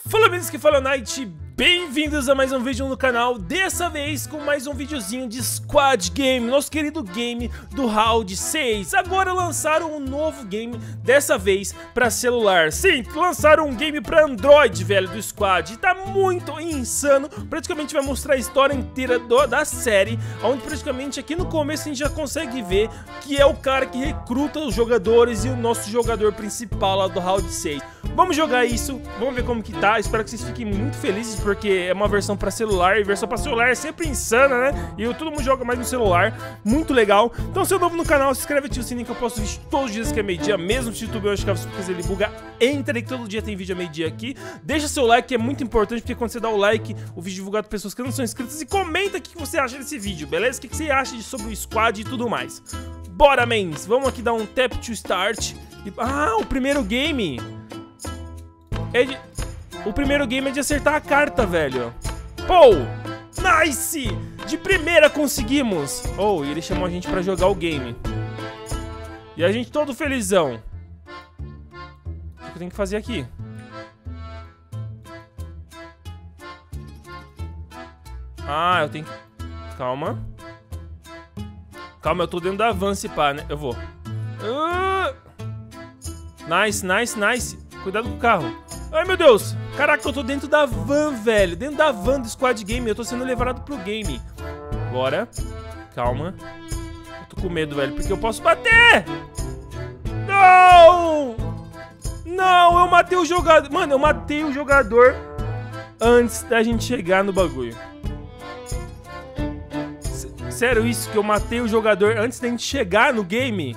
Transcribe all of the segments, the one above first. Fala, meninos que falam Night, bem-vindos a mais um vídeo no canal, dessa vez com mais um videozinho de Squid Game, nosso querido game do round 6. Agora lançaram um novo game, dessa vez pra celular. Sim, lançaram um game pra Android, velho, do Squid. Tá muito insano, praticamente vai mostrar a história inteira da série, onde praticamente aqui no começo a gente já consegue ver que é o cara que recruta os jogadores e o nosso jogador principal lá do round 6. Vamos jogar isso, vamos ver como que tá. Espero que vocês fiquem muito felizes, porque é uma versão pra celular, e versão pra celular é sempre insana, né? E todo mundo joga mais no celular, muito legal. Então, se é novo no canal, se inscreve, ativa o sininho que eu posto vídeo todos os dias que é meio-dia. Mesmo se o YouTube eu acho que é porque ele buga, entra aí que todo dia tem vídeo a meio-dia aqui. Deixa seu like, que é muito importante, porque quando você dá o like, o vídeo é divulgado pra pessoas que não são inscritas. E comenta o que você acha desse vídeo, beleza? O que você acha sobre o Squid e tudo mais. Bora, mens! Vamos aqui dar um tap to start. Ah, o primeiro game! O primeiro game é de acertar a carta, velho. Pou! Nice! De primeira conseguimos! Oh, e ele chamou a gente pra jogar o game. E a gente todo felizão. O que eu tenho que fazer aqui? Ah, eu tenho que... Calma. Calma, eu tô dentro da van, se pá, né? Eu vou. Nice, nice, nice. Cuidado com o carro. Ai, meu Deus! Caraca, eu tô dentro da van, velho. Dentro da van do Squid Game. Eu tô sendo levado pro game. Bora. Calma. Eu tô com medo, velho, porque eu posso bater! Não! Não, eu matei o jogador. Mano, eu matei o jogador antes da gente chegar no bagulho. Sério isso? Que eu matei o jogador antes da gente chegar no game?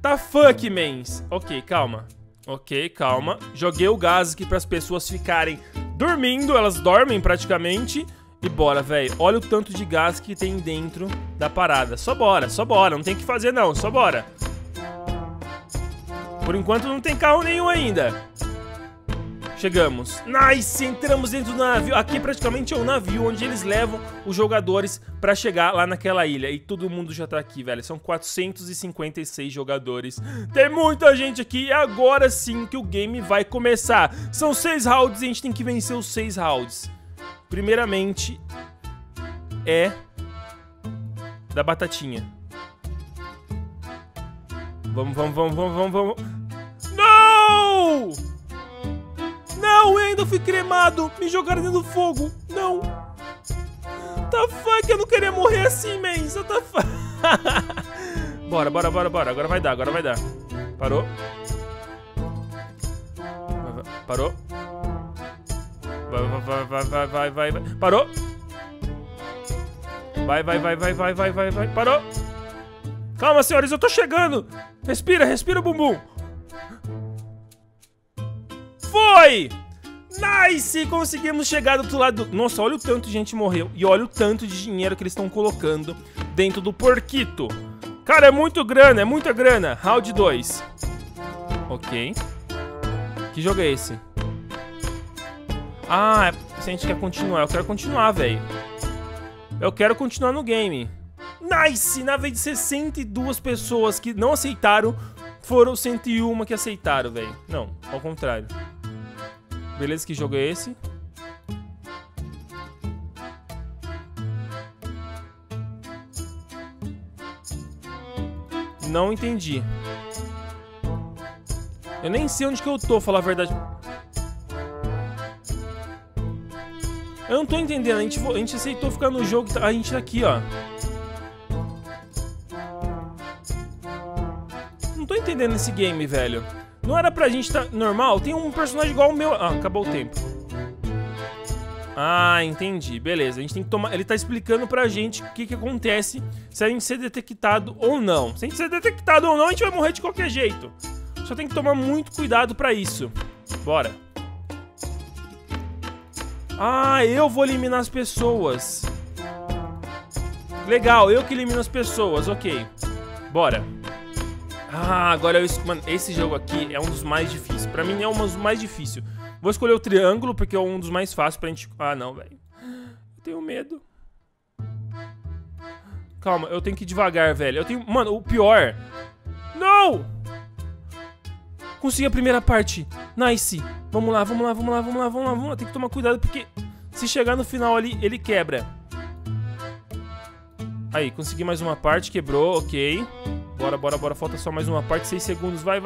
Tá fuck, mans. Ok, calma. Ok, calma. Joguei o gás aqui para as pessoas ficarem dormindo. Elas dormem praticamente. E bora, velho. Olha o tanto de gás que tem dentro da parada. Só bora, só bora. Não tem o que fazer, não. Só bora. Por enquanto não tem carro nenhum ainda. Chegamos. Nice! Entramos dentro do navio. Aqui praticamente é um navio onde eles levam os jogadores pra chegar lá naquela ilha. E todo mundo já tá aqui, velho. São 456 jogadores. Tem muita gente aqui. E agora sim que o game vai começar. São 6 rounds e a gente tem que vencer os 6 rounds. Primeiramente é da batatinha. Vamos, vamos, vamos, vamos, vamos, vamos. Não! Não, eu ainda fui cremado. Me jogaram dentro do fogo. Não. Tá fuck, eu não queria morrer assim, man. Só tá fuck. Bora, bora, bora, bora. Agora vai dar, agora vai dar. Parou. Parou. Vai, vai, vai, vai, vai, vai. Parou. Vai, vai, vai, vai, vai, vai, vai, vai. Parou. Calma, senhores, eu tô chegando. Respira, respira o bumbum. Foi! Nice! Conseguimos chegar do outro lado. Nossa, olha o tanto de gente morreu. E olha o tanto de dinheiro que eles estão colocando dentro do porquito. Cara, é muito grana, é muita grana. Round 2. Ok. Que jogo é esse? Ah, se a gente quer continuar. Eu quero continuar, velho. Eu quero continuar no game. Nice! Na vez de 62 pessoas que não aceitaram, foram 101 que aceitaram, velho. Não, ao contrário. Beleza, que jogo é esse? Não entendi. Eu nem sei onde que eu tô, falar a verdade. Eu não tô entendendo. A gente aceitou ficar no jogo. A gente tá aqui, ó. Não tô entendendo esse game, velho. Não era pra gente tá normal? Tem um personagem igual o meu... Ah, acabou o tempo. Ah, entendi. Beleza, a gente tem que tomar... Ele tá explicando pra gente o que que acontece se a gente ser detectado ou não. Se a gente ser detectado ou não, a gente vai morrer de qualquer jeito. Só tem que tomar muito cuidado pra isso. Bora. Ah, eu vou eliminar as pessoas. Legal, eu que elimino as pessoas, ok. Bora. Ah, agora eu... Mano, esse jogo aqui é um dos mais difíceis. Pra mim é um dos mais difíceis. Vou escolher o triângulo, porque é um dos mais fáceis pra gente... Ah, não, velho. Eu tenho medo. Calma, eu tenho que ir devagar, velho. Eu tenho... Mano, o pior... Não! consegui a primeira parte. Nice. Vamos lá. Tem que tomar cuidado porque se chegar no final ali, ele quebra. Aí, consegui mais uma parte. Quebrou, ok. Bora. Falta só mais uma parte. 6 segundos. Vai.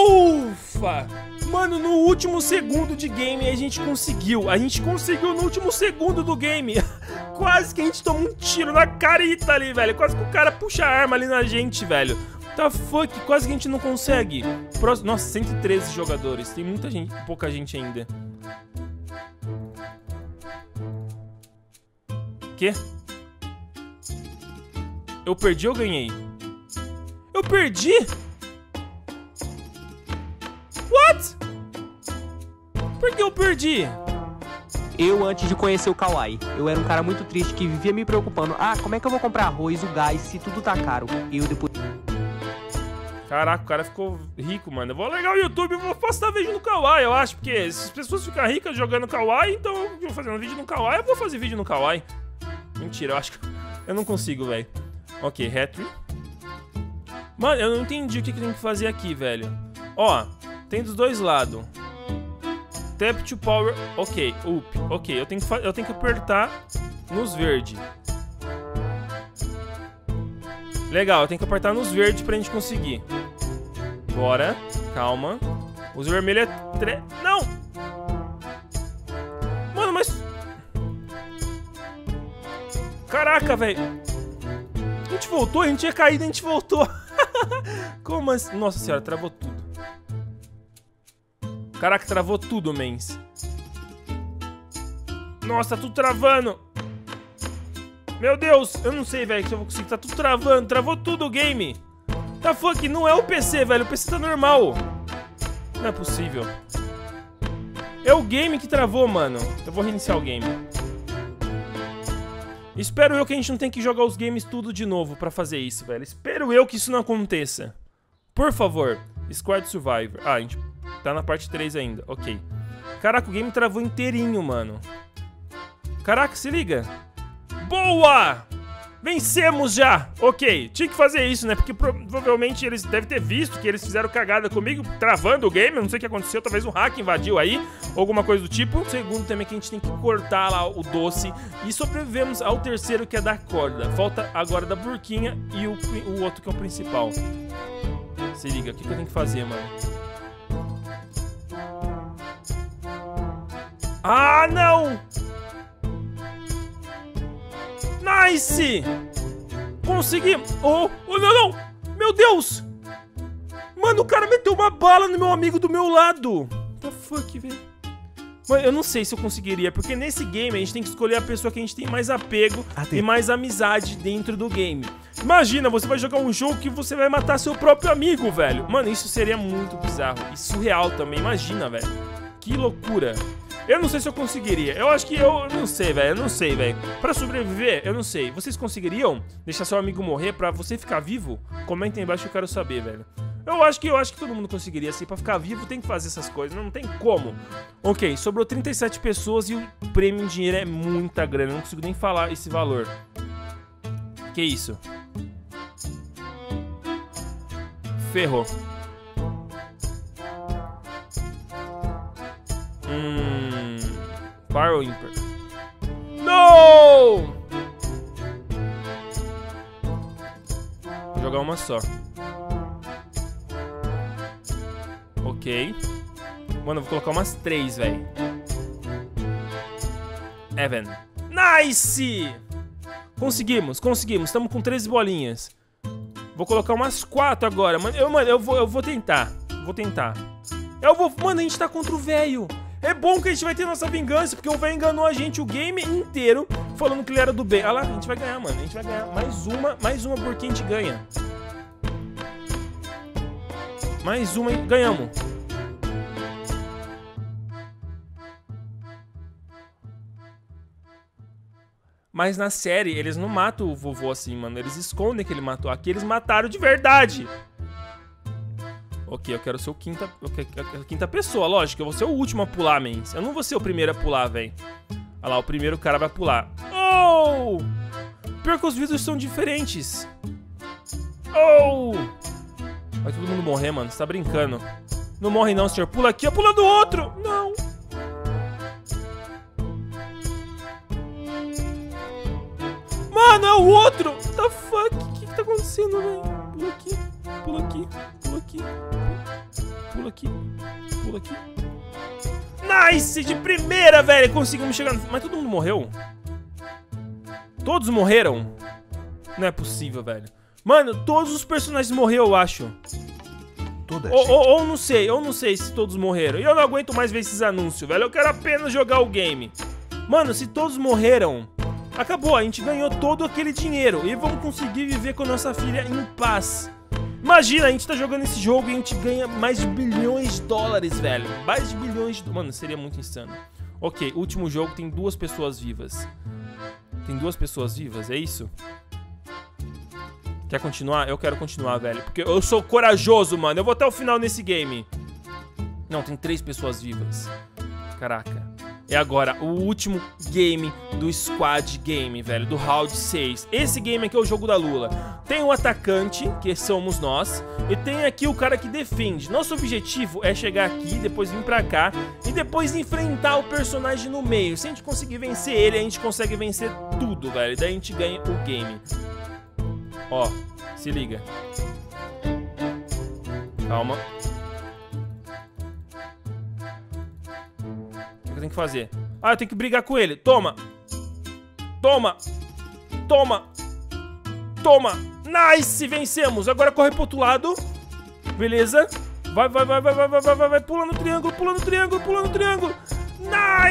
Ufa! Mano, no último segundo de game a gente conseguiu. A gente conseguiu no último segundo do game. Quase que a gente toma um tiro na carita ali, velho. Quase que o cara puxa a arma ali na gente, velho. Tá fuck, quase que a gente não consegue. Próximo... Nossa, 113 jogadores. Tem muita gente, pouca gente ainda. Quê? Eu perdi ou ganhei? Eu perdi? What? Por que eu perdi? Eu, antes de conhecer o Kawaii, eu era um cara muito triste que vivia me preocupando. Ah, como é que eu vou comprar arroz, o gás, se tudo tá caro? Eu depois... Caraca, o cara ficou rico, mano. Eu vou ligar o YouTube e vou postar vídeo no Kawaii, eu acho. Porque se as pessoas ficam ricas jogando Kawaii, então eu vou fazer um vídeo no Kawaii, eu vou fazer vídeo no Kawaii. Mentira, eu acho que... Eu não consigo, velho. Ok, retry. Mano, eu não entendi o que tem que fazer aqui, velho. Ó, tem dos dois lados. Tap to power. Ok, up. Ok, eu tenho que apertar nos verdes. Legal, eu tenho que apertar nos verdes pra gente conseguir. Bora. Calma. Os vermelhos é... Não! Mano, mas... Caraca, velho. A gente voltou, a gente tinha caído, a gente voltou. Como assim? Nossa senhora, travou tudo. Caraca, travou tudo, mens. Nossa, tá tudo travando. Meu Deus, eu não sei, velho, se eu vou conseguir. Tá tudo travando, travou tudo o game. Tá fuck, não é o PC, velho. O PC tá normal. Não é possível. É o game que travou, mano. Eu vou reiniciar o game. Espero eu que a gente não tenha que jogar os games tudo de novo pra fazer isso, velho. Espero eu que isso não aconteça. Por favor. Squad Survivor. Ah, a gente... Tá na parte 3 ainda, ok. Caraca, o game travou inteirinho, mano. Caraca, se liga. Boa! Vencemos já! Ok, tinha que fazer isso, né? Porque provavelmente eles devem ter visto que eles fizeram cagada comigo, travando o game. Eu não sei o que aconteceu, talvez um hack invadiu aí, alguma coisa do tipo. Um segundo também que a gente tem que cortar lá o doce. E sobrevivemos ao terceiro, que é da corda. Falta agora da burquinha e o outro que é o principal. Se liga, o que eu tenho que fazer, mano? Ah, não! Nice! Consegui! Oh, não! Meu Deus! Mano, o cara meteu uma bala no meu amigo do meu lado! What the fuck, velho? Mano, eu não sei se eu conseguiria, porque nesse game a gente tem que escolher a pessoa que a gente tem mais apego e mais amizade dentro do game. Imagina, você vai jogar um jogo que você vai matar seu próprio amigo, velho. Mano, isso seria muito bizarro e surreal também, imagina, velho. Que loucura! Eu não sei se eu conseguiria. Eu acho que eu não sei, velho. Pra sobreviver, eu não sei. Vocês conseguiriam deixar seu amigo morrer pra você ficar vivo? Comenta aí embaixo que eu quero saber, velho. Eu acho que todo mundo conseguiria, assim. Pra ficar vivo tem que fazer essas coisas. Não tem como. Ok, sobrou 37 pessoas e o prêmio em dinheiro é muita grana. Eu não consigo nem falar esse valor. Que isso? Ferrou. Par ou ímpar? Não! Vou jogar uma só. Ok. Mano, eu vou colocar umas 3, velho. Even. Nice! Conseguimos. Estamos com 13 bolinhas. Vou colocar umas 4 agora. Mano, eu vou tentar. Mano, a gente tá contra o velho. É bom que a gente vai ter nossa vingança, porque o velho enganou a gente o game inteiro, falando que ele era do bem. Olha lá, a gente vai ganhar, mano. A gente vai ganhar. Mais uma porque a gente ganha. Mais uma e ganhamos. Mas na série, eles não matam o vovô assim, mano. Eles escondem que ele matou. Aqui eles mataram de verdade. Ok, eu quero ser o quinta pessoa, lógico. Eu vou ser o último a pular, mens. Eu não vou ser o primeiro a pular, velho. Olha lá, o primeiro cara vai pular. Oh! Pior que os vidros são diferentes. Oh! Vai todo mundo morrer, mano. Você tá brincando. Não morre não, senhor. Pula aqui, pula do outro. Não. Mano, é o outro. What the fuck? O que tá acontecendo, velho? Pula aqui, pula aqui, pula aqui. Pula aqui, pula aqui. Nice! De primeira, velho. Conseguimos chegar no... Mas todo mundo morreu? Todos morreram? Não é possível, velho. Mano, todos os personagens morreram, eu acho. Ou não sei, eu não sei se todos morreram. E eu não aguento mais ver esses anúncios, velho. Eu quero apenas jogar o game. Mano, se todos morreram, acabou, a gente ganhou todo aquele dinheiro. E vamos conseguir viver com a nossa filha em paz. Imagina, a gente tá jogando esse jogo e a gente ganha mais de bilhões de dólares, velho. Mais de bilhões de... Mano, seria muito insano. Ok, último jogo, tem duas pessoas vivas. Tem duas pessoas vivas, é isso? Quer continuar? Eu quero continuar, velho. Porque eu sou corajoso, mano. Eu vou até o final nesse game. Não, tem três pessoas vivas. Caraca. É agora o último game do Squad Game, velho. Do Round 6. Esse game aqui é o jogo da Lula. Tem o atacante, que somos nós. E tem aqui o cara que defende. Nosso objetivo é chegar aqui, depois vir pra cá. E depois enfrentar o personagem no meio. Se a gente conseguir vencer ele, a gente consegue vencer tudo, velho. Daí a gente ganha o game. Ó, se liga. Calma. O que eu tenho que fazer? Ah, eu tenho que brigar com ele. Toma. Toma. Toma. Toma. Nice, vencemos. Agora corre pro outro lado. Beleza. Vai, vai, vai, vai, vai, vai, vai, vai, vai. Pula no triângulo, pula no triângulo, pula no triângulo.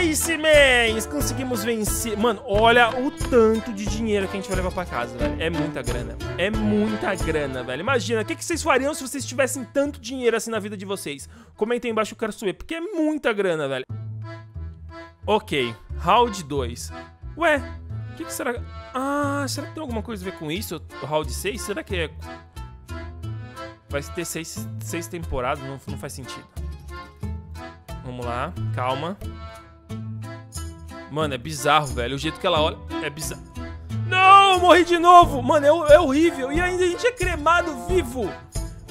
Nice, man! Conseguimos vencer. Mano, olha o tanto de dinheiro que a gente vai levar pra casa, velho. É muita grana. É muita grana, velho. Imagina, o que que vocês fariam se vocês tivessem tanto dinheiro assim na vida de vocês? Comentem aí embaixo, eu quero saber, porque é muita grana, velho. Ok, round 2. Ué, o que que será? Ah, será que tem alguma coisa a ver com isso? Round 6? Será que é... Vai ter seis temporadas? Não faz sentido. Vamos lá, calma. Mano, é bizarro, velho. O jeito que ela olha é bizarro. Não, eu morri de novo. Mano, é horrível. E ainda a gente é cremado vivo.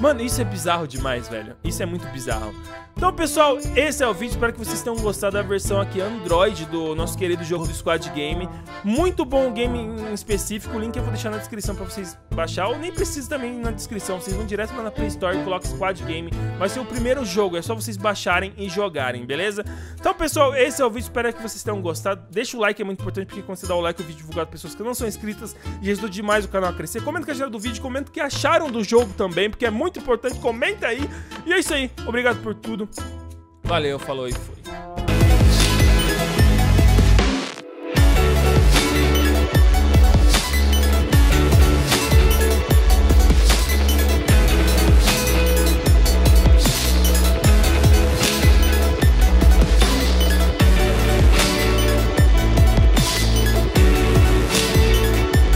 Mano, isso é bizarro demais, velho. Isso é muito bizarro. Então, pessoal, esse é o vídeo. Espero que vocês tenham gostado da versão aqui Android do nosso querido jogo do Squad Game. Muito bom o game em específico. O link eu vou deixar na descrição pra vocês baixar. Ou nem precisa também na descrição. Vocês vão direto lá na Play Store e colocam Squad Game. Vai ser o primeiro jogo. É só vocês baixarem e jogarem, beleza? Então, pessoal, esse é o vídeo. Espero que vocês tenham gostado. Deixa o like, é muito importante. Porque quando você dá o like, o vídeo é divulgado para pessoas que não são inscritas. E ajuda demais o canal a crescer. Comenta o que acharam do vídeo. Comenta o que acharam do jogo também. Porque é muito importante. Comenta aí. E é isso aí. Obrigado por tudo. Valeu, falou e fui.